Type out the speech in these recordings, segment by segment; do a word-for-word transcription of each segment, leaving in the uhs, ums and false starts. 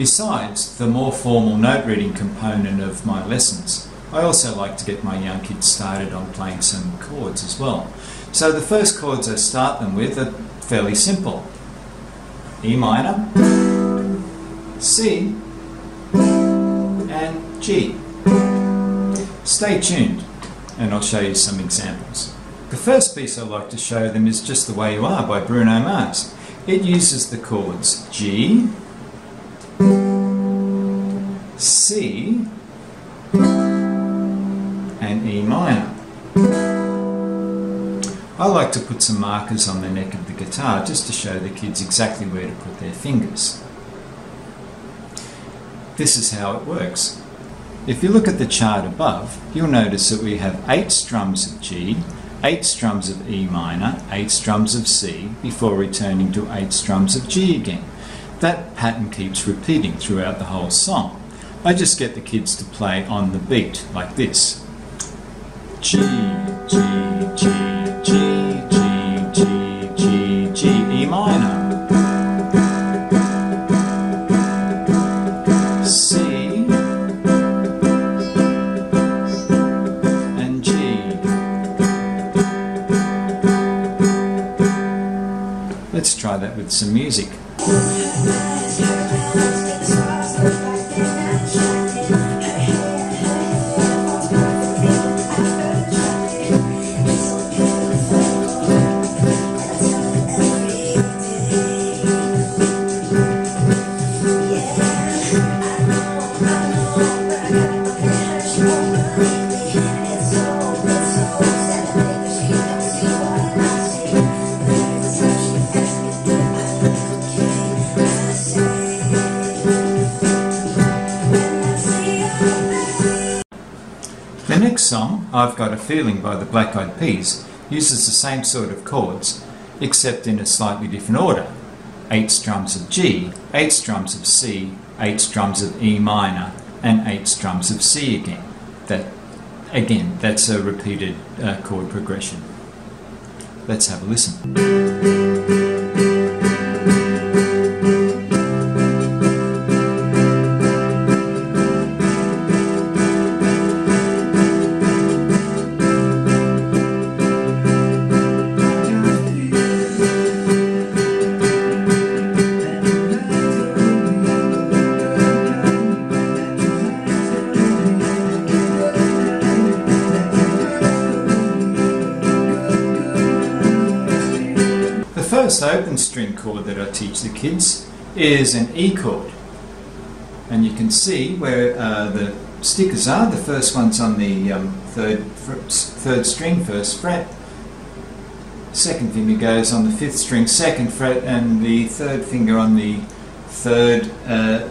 Besides the more formal note-reading component of my lessons, I also like to get my young kids started on playing some chords as well. So the first chords I start them with are fairly simple. E minor, C, and G. Stay tuned, and I'll show you some examples. The first piece I like to show them is Just the Way You Are by Bruno Mars. It uses the chords G, C, and E minor. I like to put some markers on the neck of the guitar just to show the kids exactly where to put their fingers. This is how it works. If you look at the chart above, you'll notice that we have eight strums of G, eight strums of E minor, eight strums of C, before returning to eight strums of G again. That pattern keeps repeating throughout the whole song. I just get the kids to play on the beat, like this. G, G, G, G, G, G, G, G, E minor, C, and G. Let's try that with some music. Song, I've Got a Feeling by the Black Eyed Peas, uses the same sort of chords, except in a slightly different order. Eight strums of G, eight strums of C, eight strums of E minor, and eight strums of C again. That, again, that's a repeated uh, chord progression. Let's have a listen. Open string chord that I teach the kids is an E chord, and you can see where uh, the stickers are. The first one's on the um, third, third string, first fret, second finger goes on the fifth string, second fret, and the third finger on the third, uh,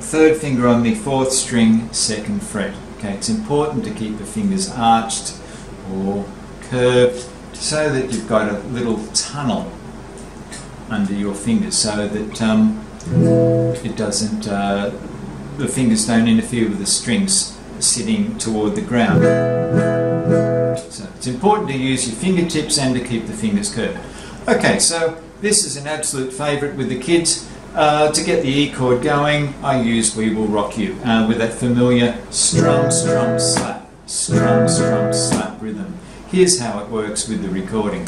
third finger on the fourth string, second fret. Okay, it's important to keep the fingers arched or curved so that you've got a little tunnel under your fingers, so that um, it doesn't, uh, the fingers don't interfere with the strings sitting toward the ground. So it's important to use your fingertips and to keep the fingers curved. Okay, so this is an absolute favourite with the kids. Uh, to get the E chord going, I use We Will Rock You uh, with that familiar strum, strum, slap, strum, strum, slap rhythm. Here's how it works with the recording.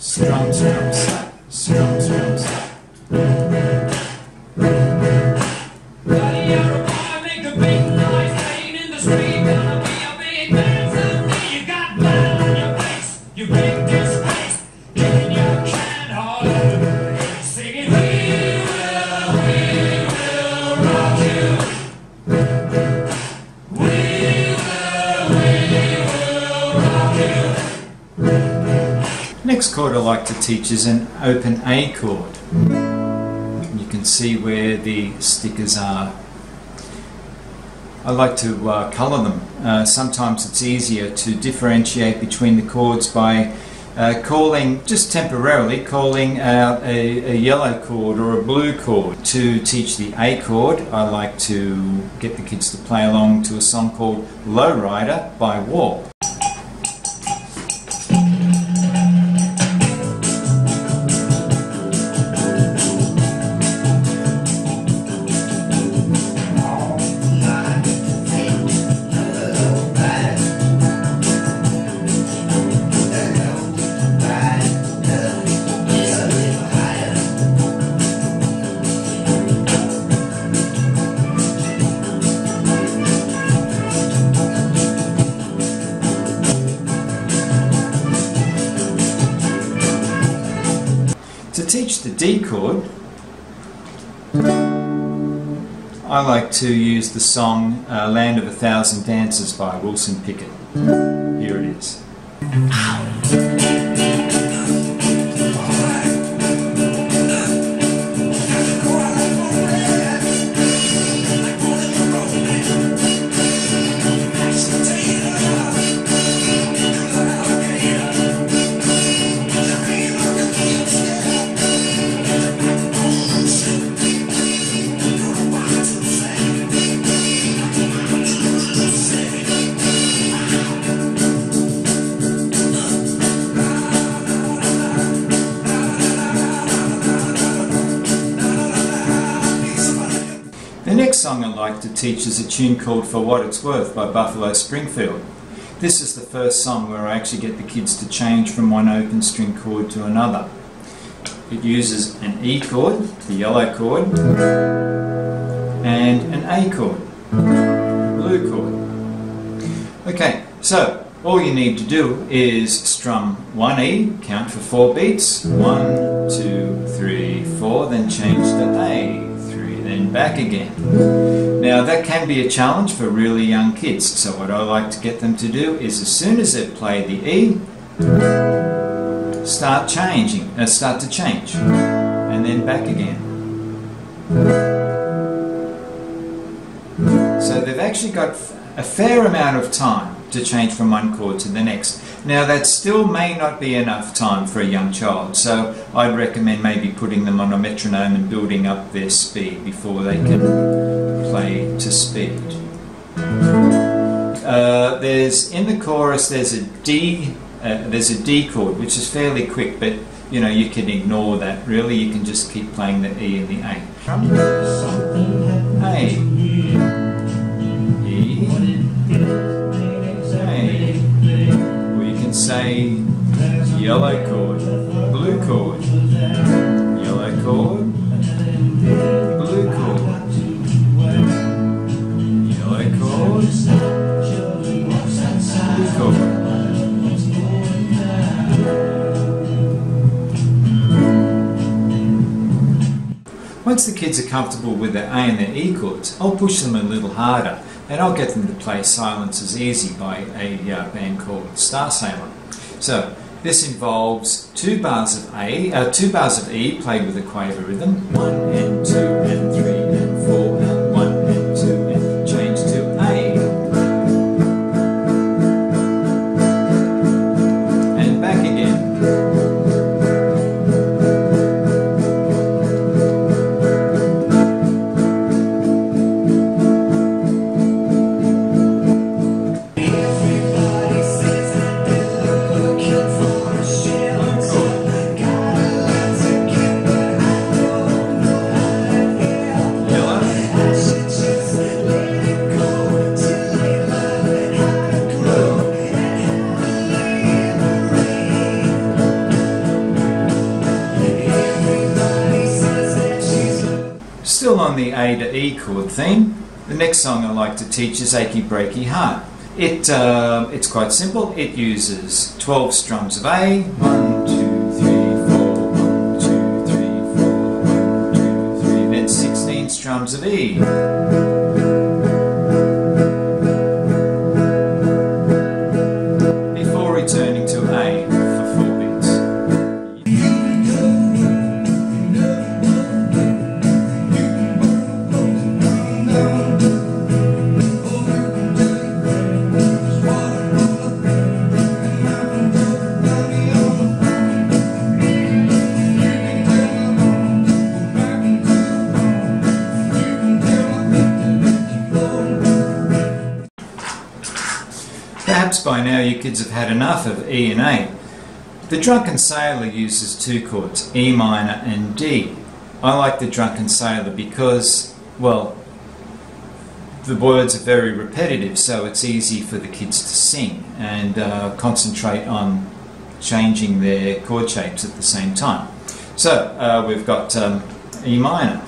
Strum, strum, slap, strum, strum, slap. Bloody arrow, I make a big noise, playing in the street, gonna be a big dancer. You got blood on your face, you break this place, kicking your can all over the place, singing, we will, we will rock you. We will, we will rock you. Next chord I like to teach is an open A chord. You can see where the stickers are. I like to uh, colour them. Uh, sometimes it's easier to differentiate between the chords by uh, calling, just temporarily, calling out a, a yellow chord or a blue chord. To teach the A chord, I like to get the kids to play along to a song called Low Rider by War. message, the D chord, I like to use the song uh, Land of a Thousand Dances by Wilson Pickett. Here it is. Song I like to teach is a tune called For What It's Worth by Buffalo Springfield. This is the first song where I actually get the kids to change from one open string chord to another. It uses an E chord, the yellow chord, and an A chord, blue chord. Okay, so all you need to do is strum one E, count for four beats, one, two, three, four, then change to A. Then back again. Now that can be a challenge for really young kids, so what I like to get them to do is as soon as they've played the E, start changing, uh, start to change, and then back again. So they've actually got a fair amount of time to change from one chord to the next. Now that still may not be enough time for a young child, so I'd recommend maybe putting them on a metronome and building up their speed before they can play to speed. Uh, there's in the chorus there's a D, uh, there's a D chord which is fairly quick, but you know you can ignore that. Really, you can just keep playing the E and the A. A. Say yellow chord, blue chord, yellow chord, blue chord, yellow chord, blue chord. Once the kids are comfortable with their A and their E chords, I'll push them a little harder. And I'll get them to play Silence Is Easy by a uh, band called Star Sailor. So this involves two bars of A, uh, two bars of E played with a quaver rhythm. One and two and three and four and one and two and change to A. And back again. On the A to E chord theme, the next song I like to teach is Achy Breaky Heart. It, uh, it's quite simple. It uses twelve strums of A, one, two, three, four, one, two, three, four, one, two, three, then sixteen strums of E. Before returning to A. Perhaps by now you kids have had enough of E and A. The Drunken Sailor uses two chords, E minor and D. I like the Drunken Sailor because, well, the words are very repetitive, so it's easy for the kids to sing and uh, concentrate on changing their chord shapes at the same time. So uh, we've got um, E minor.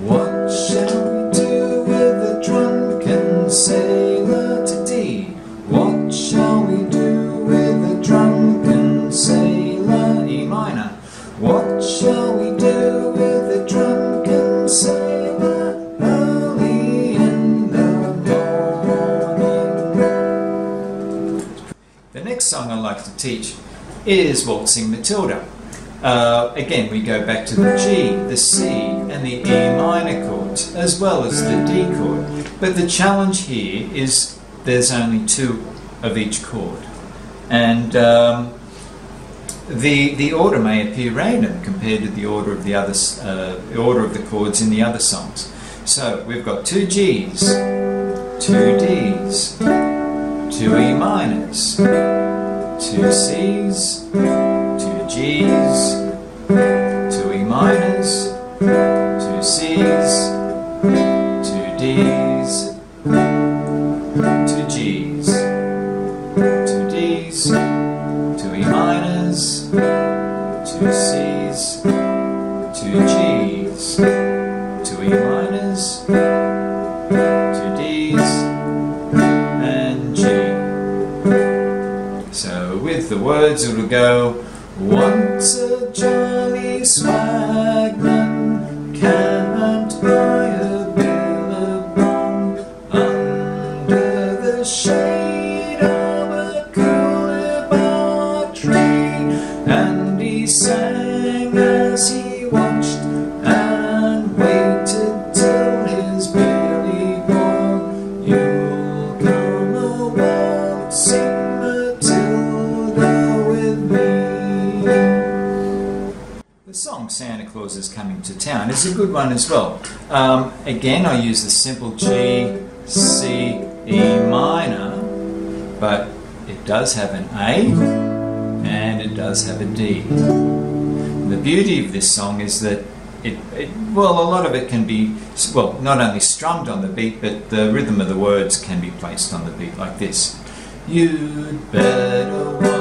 What shall we do with the drunken sailor to D? What shall we do with a drunken sailor? E minor. What shall song I like to teach is Waltzing Matilda. Uh, again, we go back to the G, the C, and the E minor chords, as well as the D chord. But the challenge here is there's only two of each chord. And um, the, the order may appear random compared to the order of the, other, uh, the order of the chords in the other songs. So we've got two Gs, two Ds, two E minors, two Cs, two Gs, two E minors, two Cs, two Ds, two Gs, two Ds, two E minors, two Cs, two Gs, two E minors, two Ds, and G. So with the words it'll go, once a Johnny Swagman can't buy a billabong under the shade of a coolabah tree, and he sang as he watched and waited till his billy bore. You'll come a waltzing Matilda with me. The song Santa Claus Is Coming to Town is a good one as well. Um, again, I use the simple G, C, E minor, but it does have an A and it does have a D. And the beauty of this song is that it, it, well, a lot of it can be, well, not only strummed on the beat, but the rhythm of the words can be placed on the beat like this. You'd better